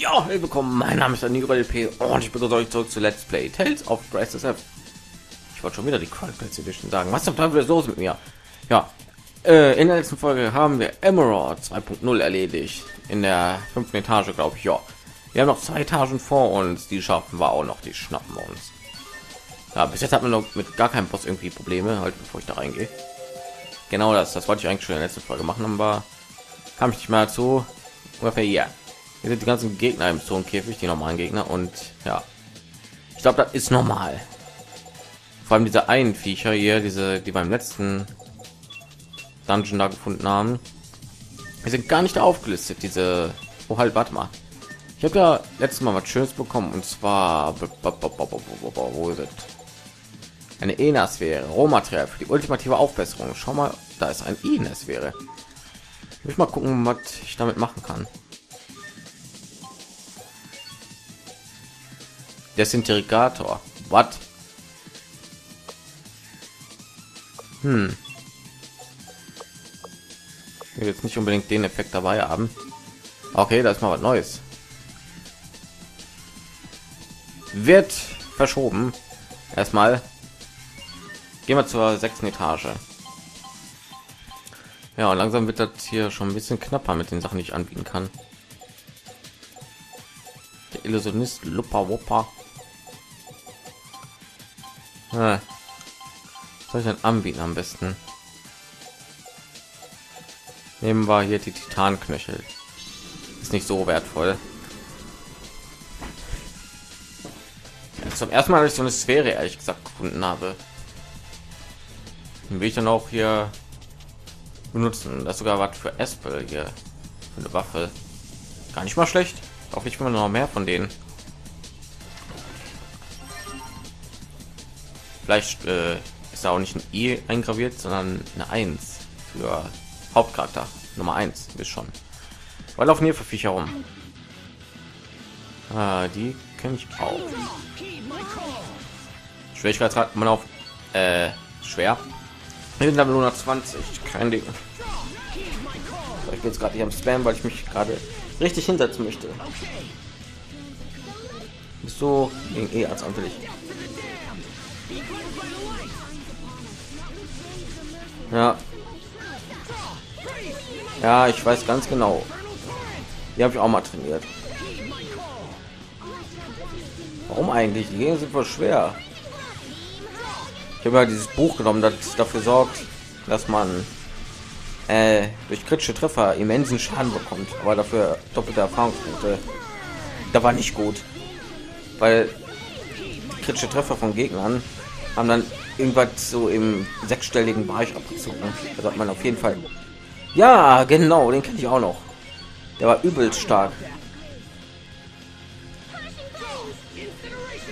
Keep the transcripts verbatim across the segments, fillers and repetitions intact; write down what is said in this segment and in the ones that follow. Ja, willkommen, mein Name ist P und ich begrüße euch zurück zu Let's Play Tales of Graces F. Ich wollte schon wieder die Crunchbacks Edition sagen. Was zum Teufel ist los mit mir? Ja, äh, in der letzten Folge haben wir Emerald zwei Punkt null erledigt. In der fünften Etage, glaube ich, ja. Wir haben noch zwei Etagen vor uns, die schaffen wir auch noch, die schnappen wir uns. Ja, bis jetzt hat man noch mit gar keinem Boss irgendwie Probleme, halt bevor ich da reingehe. Genau das, das wollte ich eigentlich schon in der letzten Folge machen, aber kam ich nicht mehr zu. Ungefähr hier. Hier sind die ganzen Gegner im Zonekäfig, die normalen Gegner, und ja, ich glaube, das ist normal. Vor allem diese einen Viecher hier, diese, die beim letzten Dungeon da gefunden haben, die sind gar nicht aufgelistet. Diese, oh halt, warte mal. Ich habe ja letztes Mal was Schönes bekommen, und zwar, wo ist es? Eine Enas wäre, Rohmaterial für die ultimative Aufbesserung. Schau mal, da ist ein Enas wäre. Ich muss mal gucken, was ich damit machen kann. Desinterregator. Was? Hm. Ich will jetzt nicht unbedingt den Effekt dabei haben. Okay, da ist mal was Neues. Wird verschoben. Erstmal gehen wir zur sechsten Etage. Ja, und langsam wird das hier schon ein bisschen knapper mit den Sachen, die ich anbieten kann. Der Illusionist, Luppa Wuppa. Was soll ich denn anbieten am besten? Nehmen wir hier die Titanknöchel. Ist nicht so wertvoll. Ja, zum ersten Mal, dass ich so eine Sphäre ehrlich gesagt gefunden habe. Dann will ich dann auch hier benutzen. Das ist sogar was für Asbel hier. Für eine Waffe. Gar nicht mal schlecht. Auch ich will noch mehr von denen. Vielleicht äh, ist da auch nicht ein I eingraviert, sondern eine eins für Hauptcharakter Nummer eins ist schon. Weil laufen hier für Viecher rum. Ah, die kenne ich auch. Schwierigkeitsgrad man auf äh, schwer. Wir sind damit hundertzwanzig. Kein Ding. Ich bin jetzt gerade hier am Spam, weil ich mich gerade richtig hinsetzen möchte. Bist so gegen E als anfällig. Ja. Ja, ich weiß ganz genau. Die habe ich auch mal trainiert. Warum eigentlich? Die Gegner sind voll schwer. Ich habe ja dieses Buch genommen, das dafür sorgt, dass man äh, durch kritische Treffer immensen Schaden bekommt, aber dafür doppelte Erfahrungspunkte. Da war nicht gut, weil kritische Treffer von Gegnern haben dann irgendwas so im sechsstelligen Bereich abgezogen. Da hat man auf jeden Fall. Ja, genau, den kenne ich auch noch. Der war übelst stark.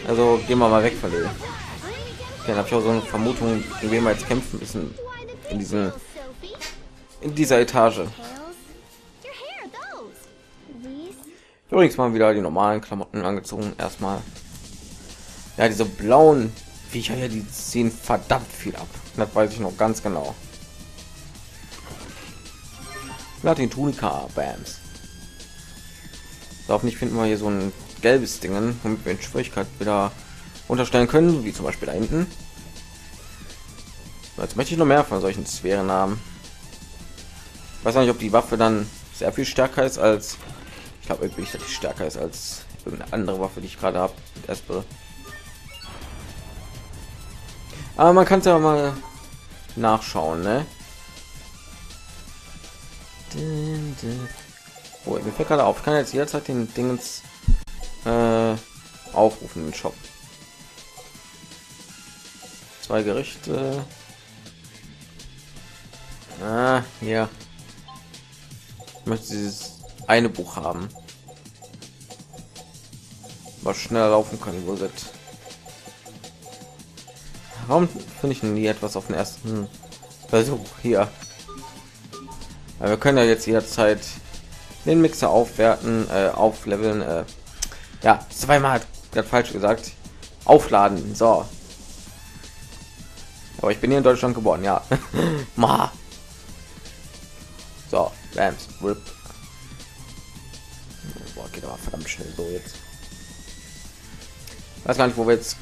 Also gehen wir mal weg von dem. Dann habe ich auch so eine Vermutung, in wem wir jetzt kämpfen müssen in diesem in dieser Etage. Übrigens mal wieder die normalen Klamotten angezogen. Erstmal ja, diese blauen Viecher hier, die ziehen verdammt viel ab. Das weiß ich noch ganz genau. Platin-Tunika-Bams. Darauf nicht finden wir hier so ein gelbes Dingen, womit wir in Schwierigkeit wieder unterstellen können, wie zum Beispiel da hinten. Jetzt möchte ich noch mehr von solchen Sphären haben. Ich weiß nicht, ob die Waffe dann sehr viel stärker ist als, ich glaube wirklich, dass die stärker ist als irgendeine andere Waffe, die ich gerade habe. Aber man kann es ja mal nachschauen, ne? Oh, mir fällt gerade auf, ich kann jetzt jederzeit den Dingens äh, aufrufen im Shop. Zwei Gerichte. Ah, ja. Ich möchte dieses eine Buch haben. Was schneller laufen kann, wo das. Warum finde ich nie etwas auf den ersten Versuch hier? Aber wir können ja jetzt jederzeit den Mixer aufwerten, äh, aufleveln. Äh, ja, zweimal hat gerade falsch gesagt. Aufladen. So. Aber ich bin hier in Deutschland geboren, ja. Ma. So, Bams, Rip. Boah, geht aber verdammt schnell so jetzt. Weiß gar nicht, wo wir jetzt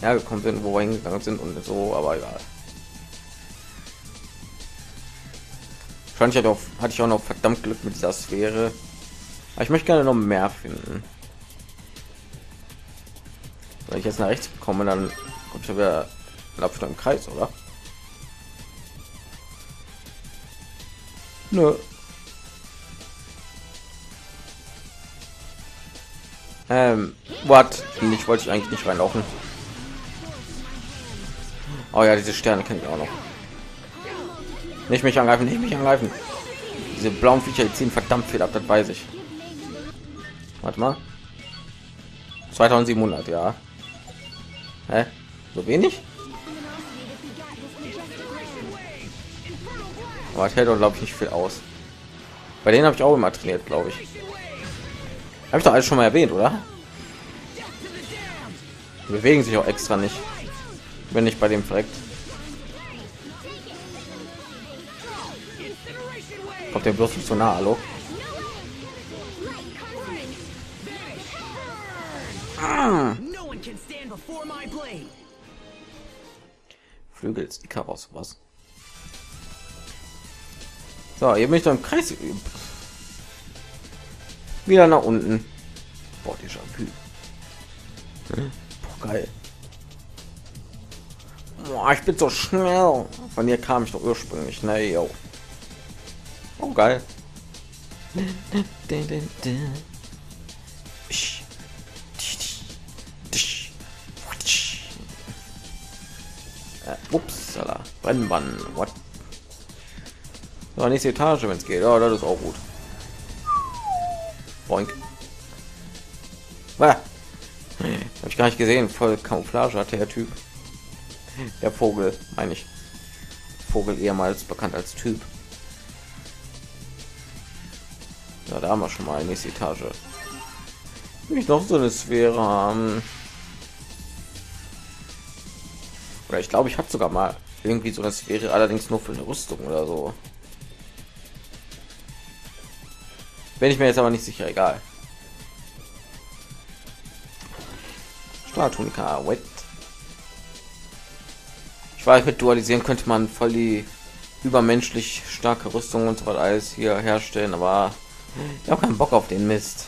hergekommen sind, wo wir hingegangen sind und so, aber egal. Wahrscheinlich hatte, hatte ich auch noch verdammt Glück mit dieser Sphäre. Aber ich möchte gerne noch mehr finden. Wenn ich jetzt nach rechts komme, dann kommt ja wieder ein Abstand im Kreis, oder? Nö. Ähm, what? Ich wollte ich eigentlich nicht reinlaufen. Oh ja, diese Sterne kenne ich auch noch. Nicht mich angreifen, nicht mich angreifen. Diese blauen Viecher, die ziehen verdammt viel ab, das weiß ich. Warte mal. zweitausendsiebenhundert, ja. Hä? So wenig? Aber ich hält doch, glaube ich, nicht viel aus. Bei denen habe ich auch immer trainiert, glaube ich. Habe ich doch alles schon mal erwähnt, oder? Die bewegen sich auch extra nicht. Wenn ich bei dem direkt. Kommt der bloß nicht so nah, hallo? Ah. Flügel ist dicker raus, was? So, hier bin ich doch im Kreis geübt. Wieder nach unten. Boah, die Shampoo. Hm? Boah, geil. Boah, ich bin so schnell. Von hier kam ich doch ursprünglich. Na ne, jo. Oh, geil. Äh, upsala. Brennmann. What? So, nächste Etage, wenn es geht. Ja, das ist auch gut. Boink. Ah. Habe ich gar nicht gesehen. Voll Camouflage hatte der Typ. Der Vogel, meine ich. Vogel ehemals bekannt als Typ. Ja, da haben wir schon mal eine nächste Etage. Will ich noch so eine Sphäre haben? Oder ich glaube, ich habe sogar mal irgendwie so eine Sphäre, allerdings nur für eine Rüstung oder so. Bin ich mir jetzt aber nicht sicher, egal. Platin-Tunika, wait. Ich weiß, mit dualisieren könnte man voll die übermenschlich starke Rüstung und so was alles hier herstellen, aber ich habe keinen Bock auf den Mist.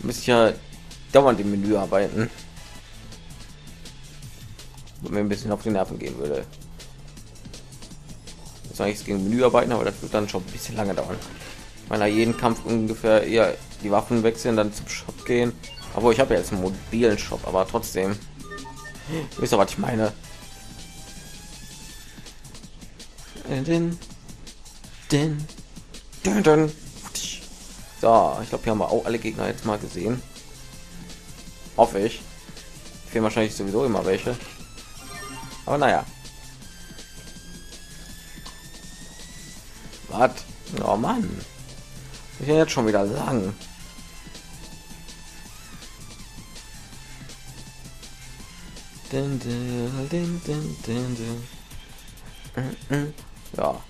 Müsste ich ja dauernd im Menü arbeiten. Wenn mir ein bisschen auf die Nerven gehen würde. Jetzt sage ich es gegen Menü arbeiten, aber das wird dann schon ein bisschen lange dauern. Meiner jeden Kampf ungefähr eher die Waffen wechseln, dann zum Shop gehen. Obwohl, ich habe ja jetzt einen mobilen Shop, aber trotzdem. Wisst ihr, was ich meine? Den, den, den, den. So, ich glaube, hier haben wir auch alle Gegner jetzt mal gesehen. Hoffe ich. Fehlen wahrscheinlich sowieso immer welche. Aber naja. Was? Oh Mann. Ich bin jetzt schon wieder lang. Ja.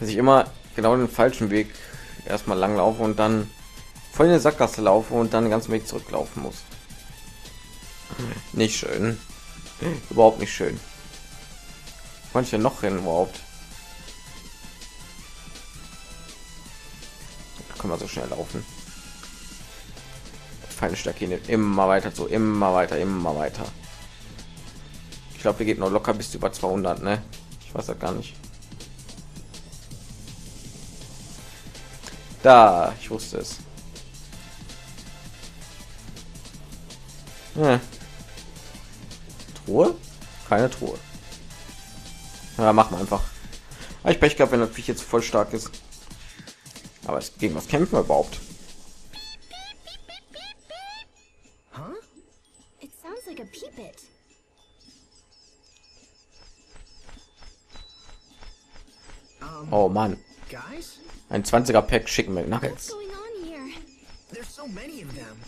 Dass ich immer genau den falschen Weg erstmal lang laufe und dann voll in eine Sackgasse laufe und dann den ganzen Weg zurücklaufen muss. Nicht schön. Überhaupt nicht schön. Kann ich denn noch hin überhaupt? Kann man so schnell laufen? Feine Stärke nimmt immer weiter, so immer weiter, immer weiter. Ich glaube, wir geht noch locker bis über zweihundert, ne? Ich weiß das gar nicht. Da, ich wusste es. Hm. Truhe? Keine Truhe. Ja, machen wir einfach. Ich Pech gehabt, wenn das Viech jetzt voll stark ist. Aber es, gegen was kämpfen wir überhaupt? Huh? It sounds like a peepit. Um, oh Mann. Guys? Ein zwanziger Pack Chicken McNuggets. There's so many of them.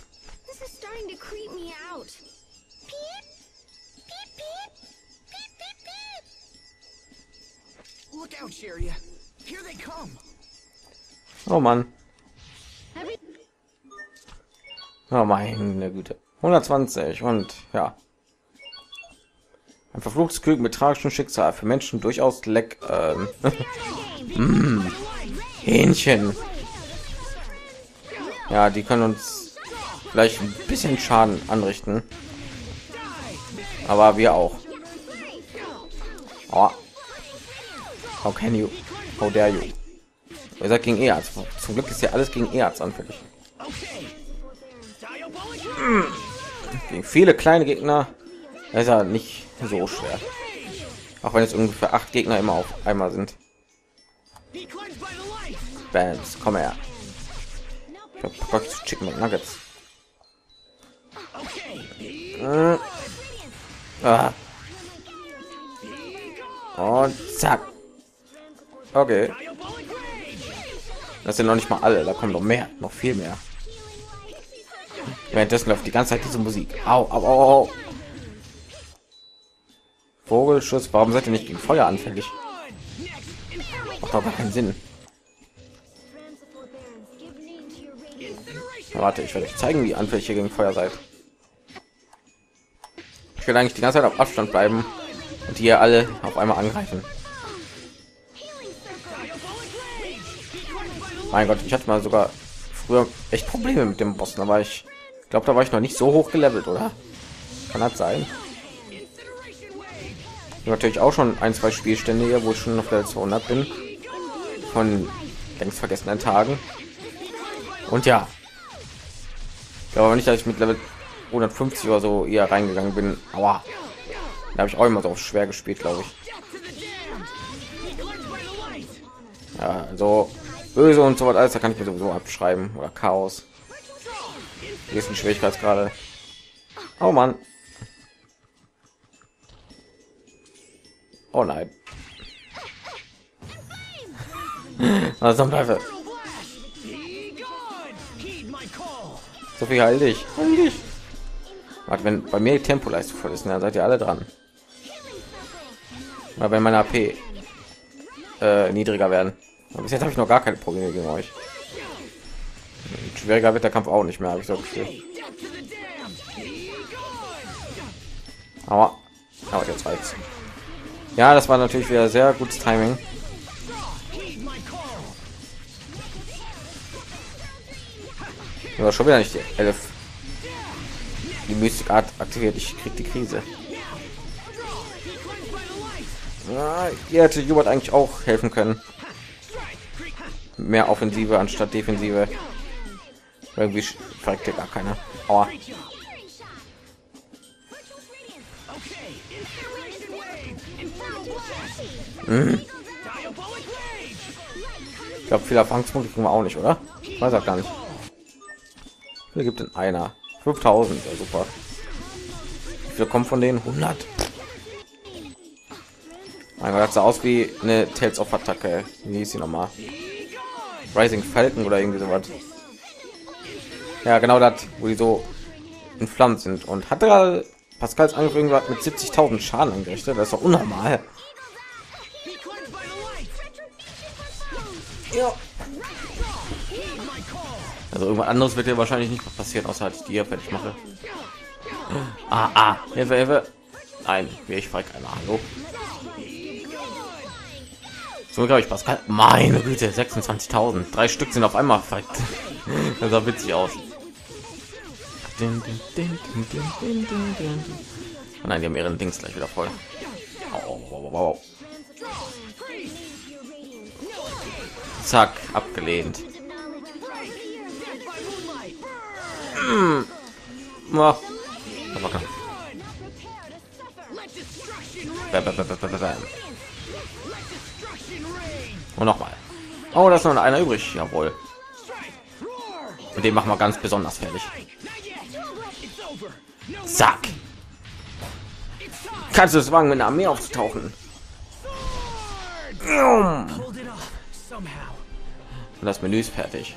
This is starting to creep me out. Peep. Peep peep. Peep peep peep. Look out, Sherry. Here they come. Oh Mann. Oh meine Güte. hundertzwanzig und ja. Ein verfluchtes Glück mit tragischem Schicksal. Für Menschen durchaus leck. Ähm. mm. Hähnchen. Ja, die können uns vielleicht ein bisschen Schaden anrichten. Aber wir auch. Oh. How can you? How dare you? Ihr seid gegen Erz. Zum Glück ist ja alles gegen Erz anfällig. Gegen viele kleine Gegner ist ja nicht so schwer. Auch wenn es ungefähr acht Gegner immer auf einmal sind. Bams, komm her. Ich hab Bock zu Chicken Nuggets. Äh. Ah. Und zack. Okay. Das sind noch nicht mal alle, da kommen noch mehr, noch viel mehr. Währenddessen läuft die ganze Zeit diese Musik. Au, au, au, au. Vogelschuss, warum seid ihr nicht gegen Feuer anfällig? Macht doch gar keinen Sinn. Na, warte, ich werde euch zeigen, wie anfällig ihr gegen Feuer seid. Ich will eigentlich die ganze Zeit auf Abstand bleiben und die alle auf einmal angreifen. Mein Gott, ich hatte mal sogar früher echt Probleme mit dem Bossen, aber ich glaube, da war ich noch nicht so hoch gelevelt, oder? Kann das sein? Natürlich auch schon ein, zwei Spielstände hier, wo ich schon auf Level zweihundert bin. Von längst vergessenen Tagen. Und ja. Ich glaube aber nicht, dass ich mit Level hundertfünfzig oder so eher reingegangen bin. Aua. Da habe ich auch immer so schwer gespielt, glaube ich. Ja, so böse und so was alles, da kann ich mir sowieso abschreiben. Oder Chaos. Hier ist ein Schwierigkeitsgrade. Oh Mann. Oh nein. Was zum Teufel? So viel heil dich. Heil dich. Warte, wenn bei mir Tempoleiste voll ist, dann seid ihr alle dran. Aber wenn meine A P äh, niedriger werden. Und bis jetzt habe ich noch gar keine Probleme gegen euch. Und schwieriger wird der Kampf auch nicht mehr, habe ich so gefühlt. Aber, aber jetzt reicht's. Ja, das war natürlich wieder sehr gutes Timing. Aber schon wieder nicht die elf. Die Mystic Art aktiviert. Ich krieg die Krise. Ja, hier hätte Hubert eigentlich auch helfen können. Mehr Offensive anstatt Defensive. Irgendwie fragt gar keiner. Aua. Ich glaube, viele Erfahrungspunkte kriegen wir auch nicht, oder? Ich weiß auch gar nicht. Hier gibt es einer. fünftausend, ja super. Wir kommen von denen hundert. Mein Gott, das sah aus wie eine Tales of Attacke. Wie hieß sie nochmal? Rising Falcon oder irgendwie sowas. Ja, genau das, wo die so in Flammen sind. Und hat da Pascals Angriff irgendwas mit siebzigtausend Schaden angerichtet? Das ist doch unnormal. Also irgendwas anderes wird ja wahrscheinlich nicht passieren, außer als ich die hier fertig mache. Ah, ah, Hilfe, Hilfe. Nein, ich frage keine Ahnung. So glaube ich, Pascal. Meine Güte, sechsundzwanzigtausend. Drei Stück sind auf einmal fight. Das sah witzig aus. Oh nein, die haben ihren Dings gleich wieder voll. Oh, wow, wow. Zack, abgelehnt. Hm. Oh. Und nochmal. Oh, das ist noch einer übrig. Jawohl. Mit dem machen wir ganz besonders fertig. Zack. Kannst du es wagen, mit einer Armee aufzutauchen? Und das Menü ist fertig.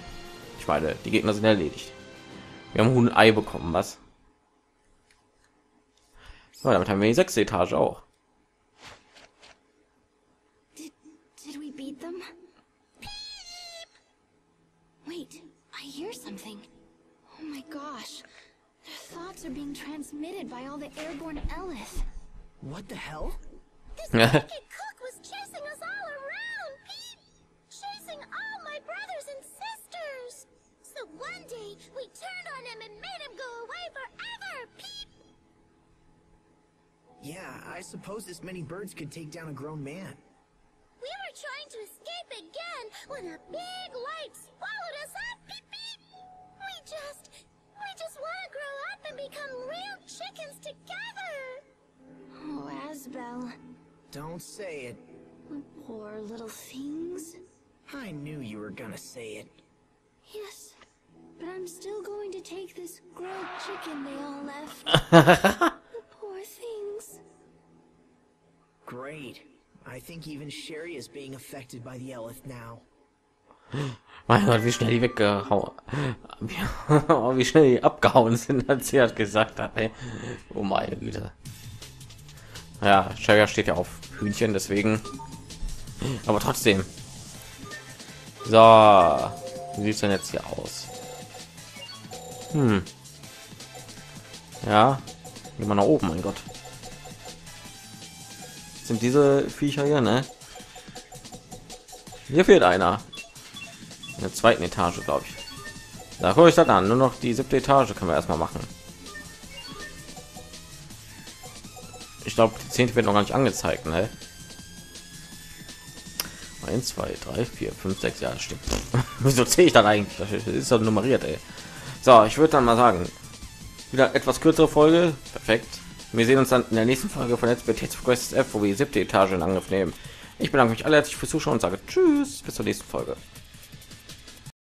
Ich meine, die Gegner sind erledigt. Wir haben ein Ei bekommen, was? So, damit haben wir die sechste Etage auch. Oh my gosh. Their thoughts are being transmitted by all the airborne Ellis. What the hell? This wicked cook was chasing us all around, Pete! Chasing all my brothers and sisters! So one day, we turned on him and made him go away forever, Pete! Yeah, I suppose this many birds could take down a grown man. We were trying to escape again when a big light swallowed us up, Pete! We just... we just want to grow up and become real chickens together! Oh, Asbel. Don't say it. Poor little things. I knew you were gonna say it. Yes, but I'm still going to take this grilled chicken they all left. The poor things. Great. I think even Sherry is being affected by the Elith now. Mein Gott, wie schnell die weggehauen, wie schnell die abgehauen sind, als sie hat gesagt hat. Ey. Oh meine Güte. Ja, Sherry steht ja auf Hühnchen, deswegen. Aber trotzdem. So. Wie sieht's denn jetzt hier aus? Hm. Ja. Gehen wir nach oben, mein Gott. Sind diese Viecher hier, ne? Hier fehlt einer. In der zweiten Etage, glaube ich. Da gucke ich dann an. Nur noch die siebte Etage können wir erstmal machen. Ich glaube, die zehnte wird noch gar nicht angezeigt, ne? eins, zwei, drei, vier, fünf, sechs, ja, stimmt. Wieso zähle ich dann eigentlich? Das ist doch nummeriert, ey. So, ich würde dann mal sagen, wieder etwas kürzere Folge. Perfekt. Wir sehen uns dann in der nächsten Folge von Tales of Graces F, wo wir die siebte Etage in Angriff nehmen. Ich bedanke mich alle herzlich fürs Zuschauen und sage tschüss, bis zur nächsten Folge.